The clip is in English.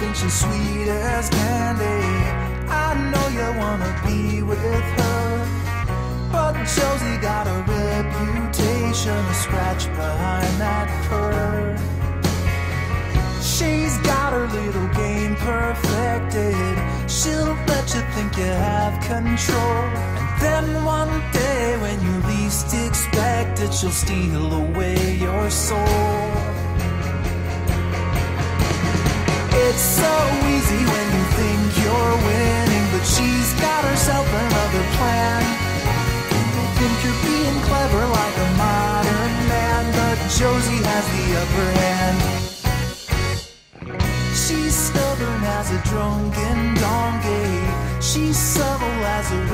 think she's sweet as candy. I know you wanna be with her, but Josie got a reputation, a scratch behind that purr. She's got her little game perfected. She'll let you think you have control, and then one day when you least expect it, she'll steal away your soul. It's so easy when you think you're winning, but she's got herself another plan. You think you're being clever like a modern man, but Josie has the upper hand. She's stubborn as a drunken donkey. She's subtle as a